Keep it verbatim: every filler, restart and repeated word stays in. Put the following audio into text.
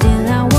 still I